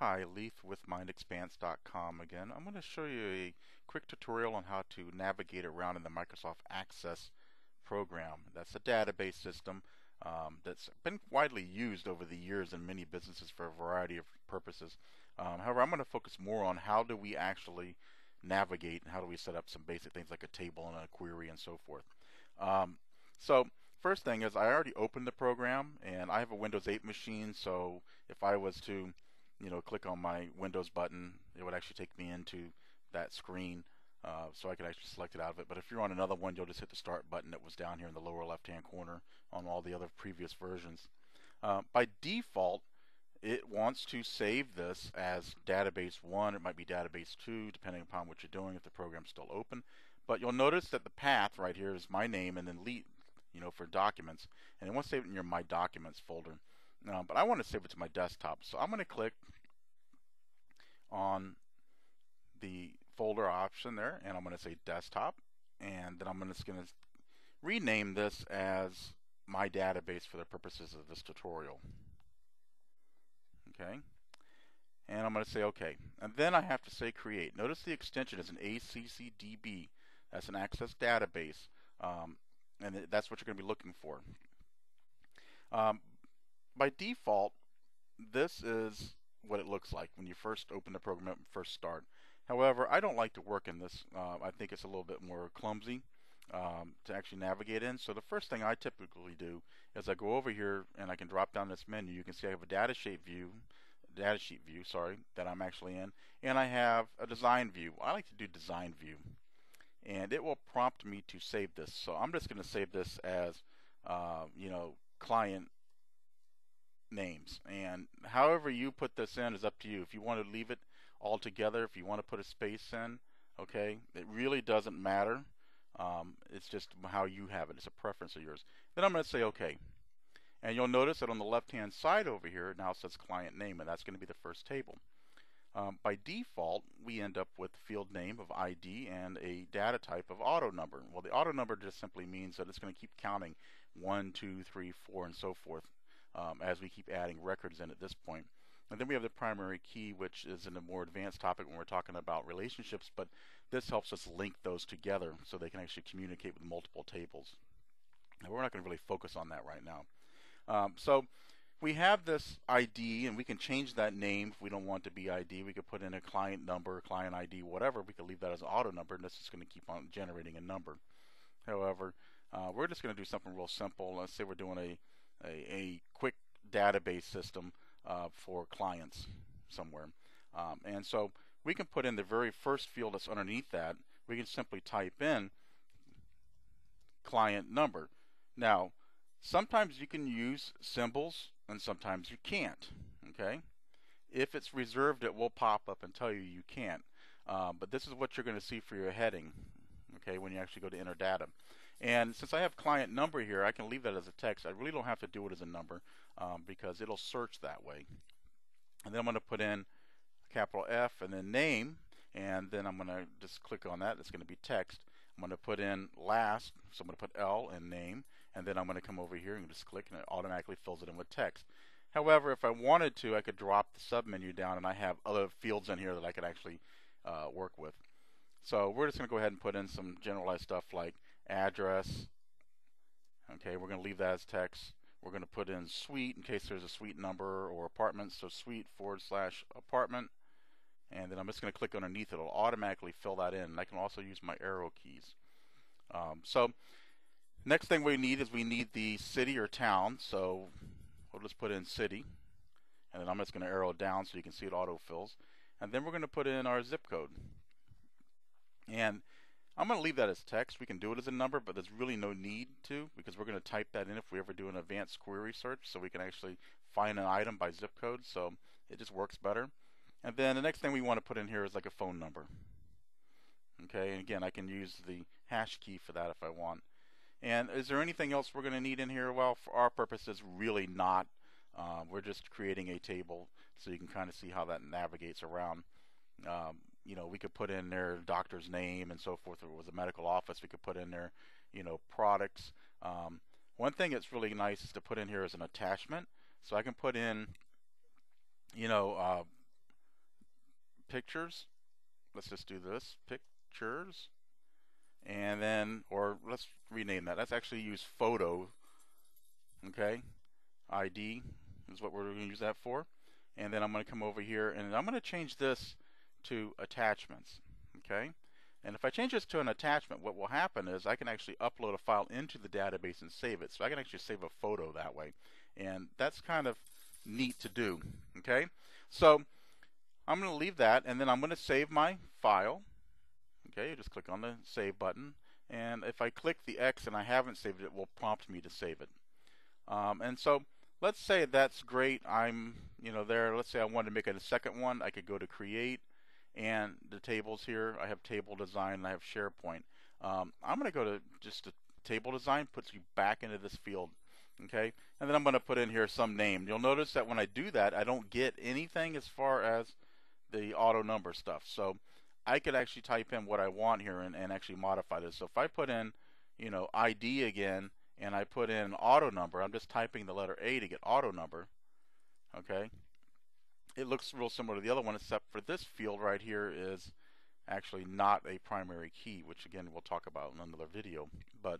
Hi, Leif with MindXpanse.com again. I'm going to show you a quick tutorial on how to navigate around in the Microsoft Access program. That's a database system that's been widely used over the years in many businesses for a variety of purposes. However, I'm going to focus more on how do we actually navigate and how do we set up some basic things like a table and a query and so forth. So first thing is I already opened the program, and I have a Windows 8 machine, so if I was to click on my Windows button, it would actually take me into that screen, so I could actually select it out of it. But if you're on another one, you'll just hit the start button that was down here in the lower left hand corner on all the other previous versions. By default, it wants to save this as database 1. It might be database 2 depending upon what you're doing if the program's still open. But you'll notice that the path right here is my name and then Leif, for documents, and it wants to save it in your My Documents folder. But I want to save it to my desktop, so I'm going to click on the folder option there, and I'm going to say desktop, and then I'm just going to rename this as My Database for the purposes of this tutorial. Okay, and I'm going to say OK, and then I have to say create. Notice the extension is an ACCDB. That's an Access Database, and that's what you're going to be looking for. By default, this is what it looks like when you first open the program up and first start. However, I don't like to work in this. I think it's a little bit more clumsy to actually navigate in. So the first thing I typically do is I go over here and I can drop down this menu. You can see I have a data sheet view, that I'm actually in, and I have a design view. I like to do design view, and it will prompt me to save this. So I'm just going to save this as client names, and however you put this in is up to you. If you want to leave it all together, if you want to put a space in, okay, it really doesn't matter. It's just how you have it. It's a preference of yours. Then I'm going to say okay, and you'll notice that on the left hand side over here now it says client name, and that's going to be the first table. By default, we end up with field name of ID and a data type of auto number. Well, the auto number just simply means that it's going to keep counting 1, 2, 3, 4 and so forth, as we keep adding records in at this point. And then we have the primary key, which is in a more advanced topic when we're talking about relationships, but this helps us link those together so they can actually communicate with multiple tables. Now, we're not going to really focus on that right now. So we have this ID, and we can change that name if we don't want it to be ID. We could put in a client number, client ID, whatever. We could leave that as an auto number, and this is going to keep on generating a number. However, we're just going to do something real simple. Let's say we're doing a quick database system for clients somewhere, and so we can put in the very first field that's underneath that. We can simply type in client number. Now, sometimes you can use symbols and sometimes you can't. Okay, if it's reserved, it will pop up and tell you you can't, but this is what you're going to see for your heading, okay, when you actually go to enter data. And since I have client number here, I can leave that as a text. I really don't have to do it as a number, because it'll search that way. And then I'm going to put in capital F and then name, and then I'm going to just click on that. It's going to be text. I'm going to put in last, so I'm going to put L and name, and then I'm going to come over here and just click, and it automatically fills it in with text. However, if I wanted to, I could drop the submenu down, and I have other fields in here that I could actually work with. So we're just going to go ahead and put in some generalized stuff like address. Okay, we're going to leave that as text. We're going to put in suite in case there's a suite number or apartment, so suite / apartment. And then I'm just going to click underneath it. It'll automatically fill that in. And I can also use my arrow keys. So next thing we need is we need the city or town. So we'll just put in city. And then I'm just going to arrow down so you can see it autofills. And then we're going to put in our zip code. And I'm going to leave that as text. We can do it as a number, but there's really no need to, because we're going to type that in if we ever do an advanced query search, so we can actually find an item by zip code, so it just works better. And then the next thing we want to put in here is like a phone number. Okay, and again, I can use the hash key for that if I want. And is there anything else we're going to need in here? Well, for our purposes, really not. We're just creating a table so you can kind of see how that navigates around. We could put in their doctor's name and so forth. If it was a medical office, we could put in their, products. One thing that's really nice is to put in here is an attachment. So I can put in, pictures. Let's just do this, pictures, and then, or let's rename that. Let's actually use photo, okay? ID is what we're going to use that for. And then I'm going to come over here and I'm going to change this to attachments, okay? And if I change this to an attachment, what will happen is I can actually upload a file into the database and save it. So I can actually save a photo that way. And that's kind of neat to do, okay? So I'm going to leave that, and then I'm going to save my file. Okay, you just click on the save button, and if I click the X and I haven't saved it, it will prompt me to save it. And so let's say that's great. I'm, you know, there. Let's say I wanted to make it a second one. I could go to Create, and the tables here. I have Table Design, and I have SharePoint. I'm going to go to just the Table Design. Puts you back into this field. Okay, and then I'm going to put in here some name. You'll notice that when I do that, I don't get anything as far as the auto number stuff. So I could actually type in what I want here and actually modify this. So if I put in, you know, ID again, and I put in auto number, I'm just typing the letter A to get auto number. Okay, it looks real similar to the other one, except for this field right here is actually not a primary key, which again we'll talk about in another video. But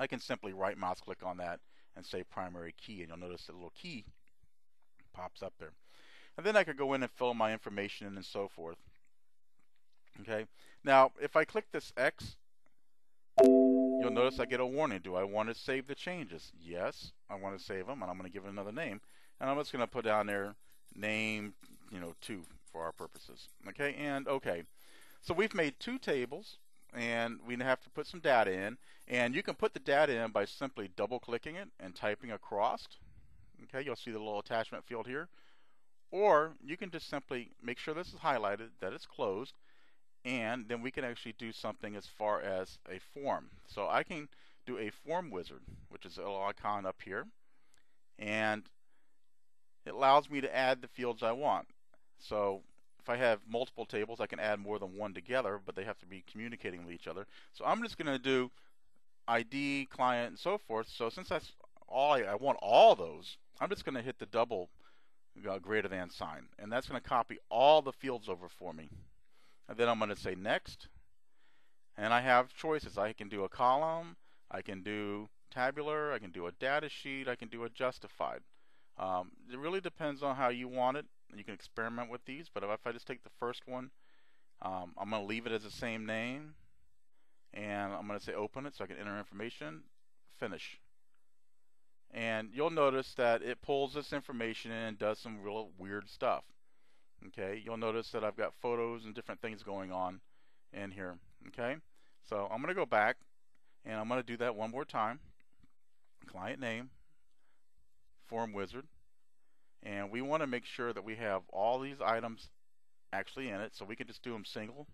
I can simply right mouse click on that and say primary key, and you'll notice the little key pops up there. And then I could go in and fill my information in and so forth. Okay, now if I click this X, you'll notice I get a warning. Do I want to save the changes? Yes, I want to save them, and I'm going to give it another name. And I'm just going to put down there name, you know, 2 for our purposes. Okay, and okay. So we've made 2 tables, and we have to put some data in. And you can put the data in by simply double-clicking it and typing across. Okay, you'll see the little attachment field here. Or you can just simply make sure this is highlighted, that it's closed, and then we can actually do something as far as a form. So I can do a form wizard, which is a little icon up here, and it allows me to add the fields I want. So if I have multiple tables, I can add more than one together, but they have to be communicating with each other. So I'm just going to do ID, client, and so forth. So since that's all I want, all those, I'm just going to hit the double greater than sign, and that's going to copy all the fields over for me. And then I'm going to say next, and I have choices. I can do a column, I can do tabular, I can do a data sheet, I can do a justified. It really depends on how you want it. You can experiment with these, but if I just take the first one, I'm going to leave it as the same name, and I'm going to say open it so I can enter information, finish. And you'll notice that it pulls this information in and does some real weird stuff. Okay, you'll notice that I've got photos and different things going on in here. Okay, so I'm going to go back and I'm going to do that one more time. Client name, form wizard, and we want to make sure that we have all these items actually in it, so we can just do them single.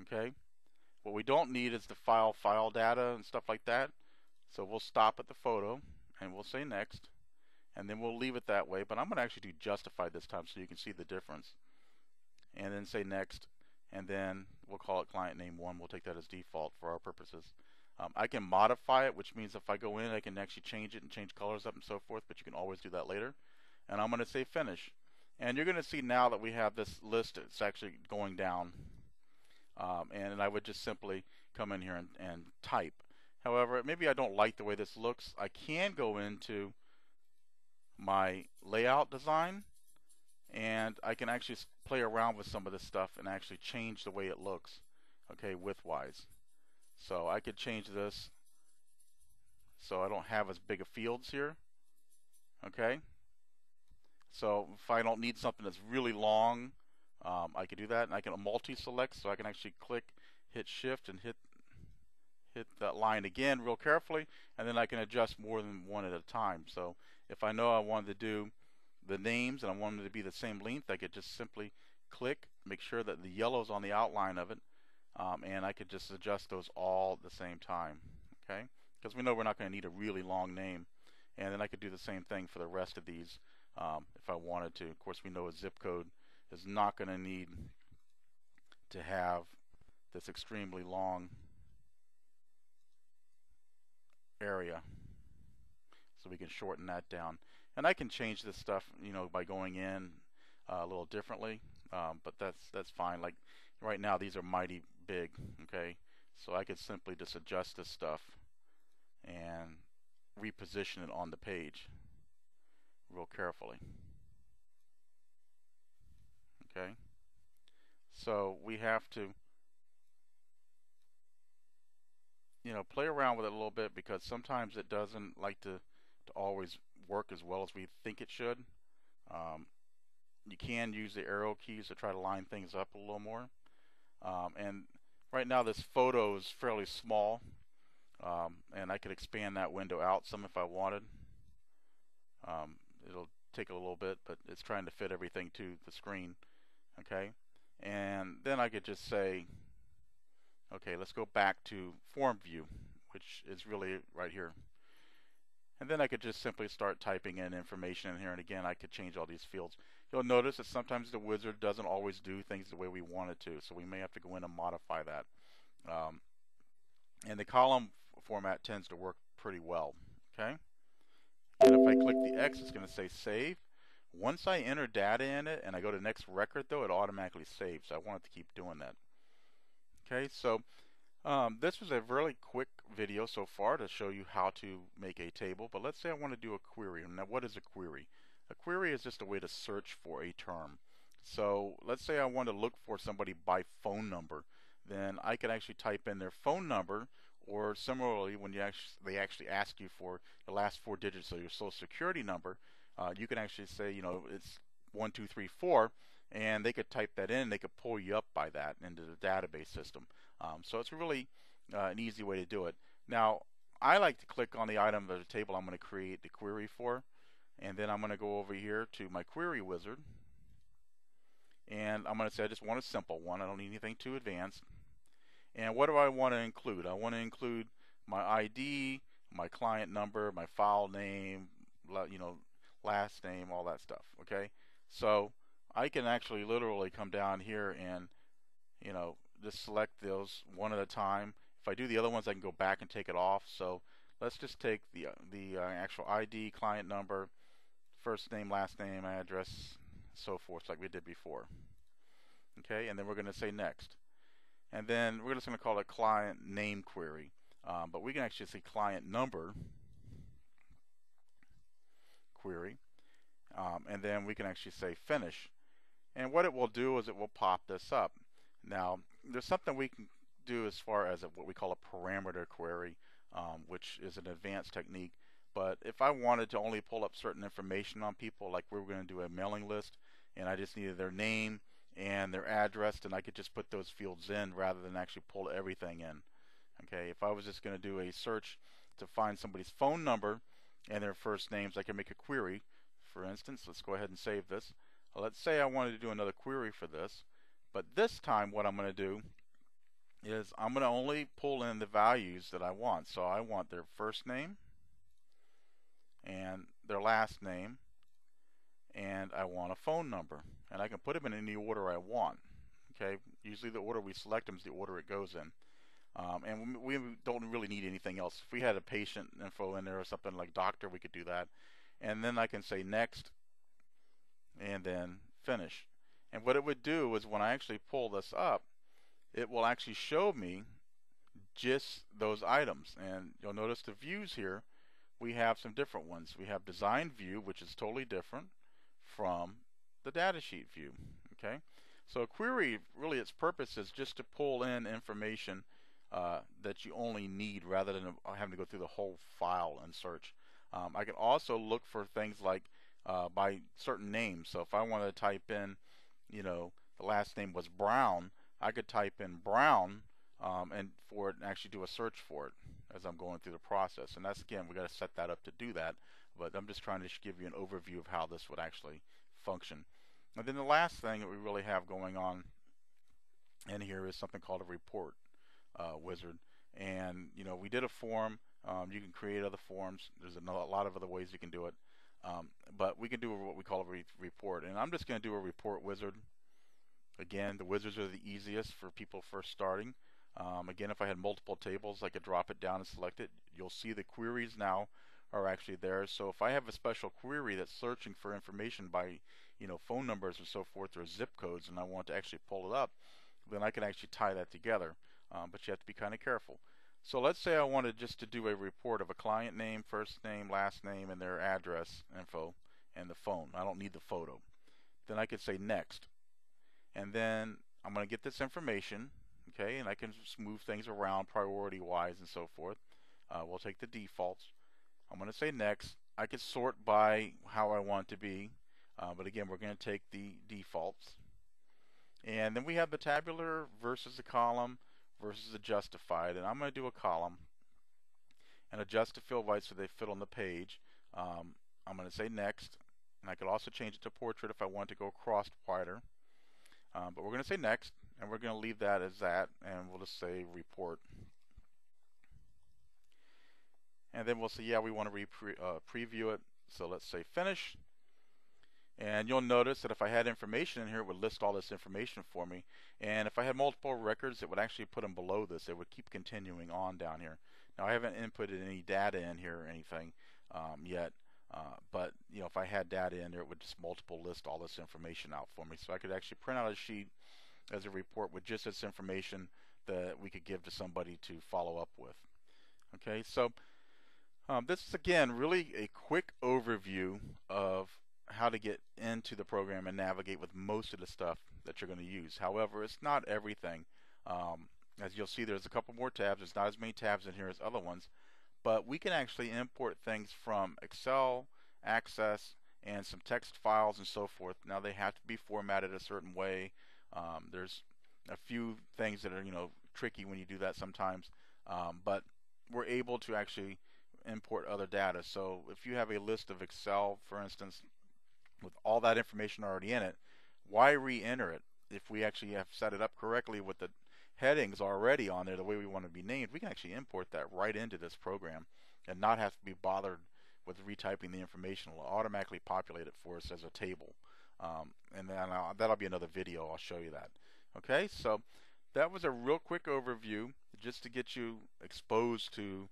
Okay. What we don't need is the file data and stuff like that. So we'll stop at the photo and we'll say next, and then we'll leave it that way. But I'm going to actually do justified this time so you can see the difference. And then say next, and then we'll call it client name 1. We'll take that as default for our purposes. I can modify it, which means if I go in, I can actually change it and change colors up and so forth, but you can always do that later. And I'm going to say finish. And you're going to see now that we have this list, it's actually going down. And I would just simply come in here and type. However, maybe I don't like the way this looks. I can go into my layout design, and I can actually play around with some of this stuff and actually change the way it looks, okay, width-wise. So I could change this so I don't have as big of fields here, okay? So if I don't need something that's really long, I can do that, and I can multi-select, so I can actually click, hit shift, and hit that line again real carefully, and then I can adjust more than one at a time. So if I know I wanted to do the names and I wanted them to be the same length, I could just simply click, make sure that the yellow's on the outline of it, and I could just adjust those all at the same time, okay? Because we know we're not going to need a really long name. And then I could do the same thing for the rest of these if I wanted to. Of course, we know a zip code is not going to need to have this extremely long area, so we can shorten that down. And I can change this stuff, you know, by going in a little differently, but that's fine. Like right now, these are mighty big, okay? So I could simply just adjust this stuff and reposition it on the page real carefully. Okay, so we have to, you know, play around with it a little bit, because sometimes it doesn't like to always work as well as we think it should. You can use the arrow keys to try to line things up a little more. And right now this photo is fairly small, and I could expand that window out some if I wanted. It'll take a little bit, but it's trying to fit everything to the screen. Okay, and then I could just say, okay, let's go back to form view, which is really right here. And then I could just simply start typing in information in here, and again I could change all these fields. You'll notice that sometimes the wizard doesn't always do things the way we want it to, so we may have to go in and modify that. And the column format tends to work pretty well. Okay, and if I click the X, it's going to say save. Once I enter data in it and I go to next record, though, it automatically saves. So I want it to keep doing that. Okay, so this was a really quick video so far to show you how to make a table, but let's say I want to do a query. Now, what is a query? A query is just a way to search for a term. So let's say I want to look for somebody by phone number. Then I can actually type in their phone number, or similarly, when you they actually ask you for the last four digits of your social security number, you can actually say, you know, it's 1234, and they could type that in, and they could pull you up by that into the database system. So it's really an easy way to do it. Now, I like to click on the item of the table I'm going to create the query for, and then I'm going to go over here to my query wizard, and I'm going to say I just want a simple one. I don't need anything too advanced. And what do I want to include? I want to include my ID, my client number, my file name, you know, last name, all that stuff. Okay, so I can actually literally come down here and, you know, just select those one at a time. If I do the other ones, I can go back and take it off. So let's just take the actual ID, client number, first name, last name, address, so forth, like we did before. Okay, and then we're going to say next. And then we're just going to call it client name query, but we can actually say client number query, and then we can actually say finish. And what it will do is it will pop this up. Now, there's something we can do as far as what we call a parameter query, which is an advanced technique. But if I wanted to only pull up certain information on people, like we were going to do a mailing list, and I just needed their name and their address, and I could just put those fields in rather than actually pull everything in. Okay, if I was just going to do a search to find somebody's phone number and their first names, I can make a query. For instance, let's go ahead and save this. Let's say I wanted to do another query for this, but this time what I'm going to do is I'm going to only pull in the values that I want. So I want their first name and their last name, and I want a phone number, and I can put them in any order I want. Okay, usually the order we select them is the order it goes in, and we don't really need anything else. If we had a patient info in there or something like doctor, we could do that, and then I can say next, and then finish. And what it would do is when I actually pull this up, it will actually show me just those items, and you'll notice the views here. We have some different ones. We have Design View, which is totally different from the data sheet view. Okay, so a query, really its purpose is just to pull in information that you only need rather than having to go through the whole file and search. I can also look for things like by certain names. So if I want to type in, you know, the last name was Brown, I could type in Brown and for it and actually do a search for it as I'm going through the process. And that's, again, we got to set that up to do that, but I'm just trying to give you an overview of how this would actually function. And then the last thing that we really have going on in here is something called a report wizard. And, you know, we did a form. You can create other forms. There's a lot of other ways you can do it, but we can do what we call a report. And I'm just going to do a report wizard. Again, the wizards are the easiest for people first starting. Again, if I had multiple tables, I could drop it down and select it. You'll see the queries now are actually there. So if I have a special query that's searching for information by, you know, phone numbers and so forth, or zip codes, and I want to actually pull it up, then I can actually tie that together. But you have to be kind of careful. So let's say I wanted just to do a report of a client name, first name, last name, and their address info, and the phone. I don't need the photo. Then I could say next. And then I'm going to get this information, okay, and I can just move things around priority-wise and so forth. We'll take the defaults. I'm going to say next. I could sort by how I want it to be, but again, we're going to take the defaults. And then we have the tabular versus the column versus the justified, and I'm going to do a column and adjust to fill right so they fit on the page. I'm going to say next, and I could also change it to portrait if I want to go across wider. But we're going to say next, and we're going to leave that as that, and we'll just say report. And then we'll say, yeah, we want to preview it, so let's say finish. And you'll notice that if I had information in here, it would list all this information for me. And if I had multiple records, it would actually put them below this. It would keep continuing on down here. Now, I haven't inputted any data in here or anything yet, but you know, if I had data in there, it would just multiple list all this information out for me. So I could actually print out a sheet as a report with just this information that we could give to somebody to follow up with. Okay, so this is, again, really a quick overview of how to get into the program and navigate with most of the stuff that you're going to use. However, it's not everything. As you'll see, there's a couple more tabs. There's not as many tabs in here as other ones, but we can actually import things from Excel, Access, and some text files and so forth. Now, they have to be formatted a certain way. There's a few things that are, you know, tricky when you do that sometimes, but we're able to actually import other data. So if you have a list of Excel, for instance, with all that information already in it, why re-enter it? If we actually have set it up correctly with the headings already on there the way we want to be named, we can actually import that right into this program and not have to be bothered with retyping the information. It'll automatically populate it for us as a table. And then that'll be another video. I'll show you that. Okay, so that was a real quick overview just to get you exposed to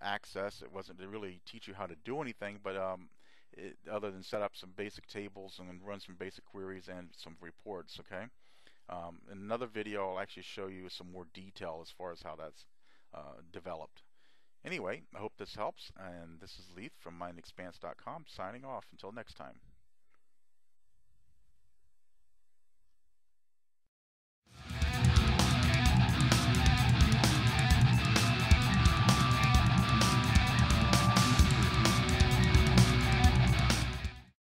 Access. It wasn't to really teach you how to do anything, but other than set up some basic tables and run some basic queries and some reports, okay? In another video, I'll actually show you some more detail as far as how that's developed. Anyway, I hope this helps, and this is Leith from MindXpanse.com signing off. Until next time.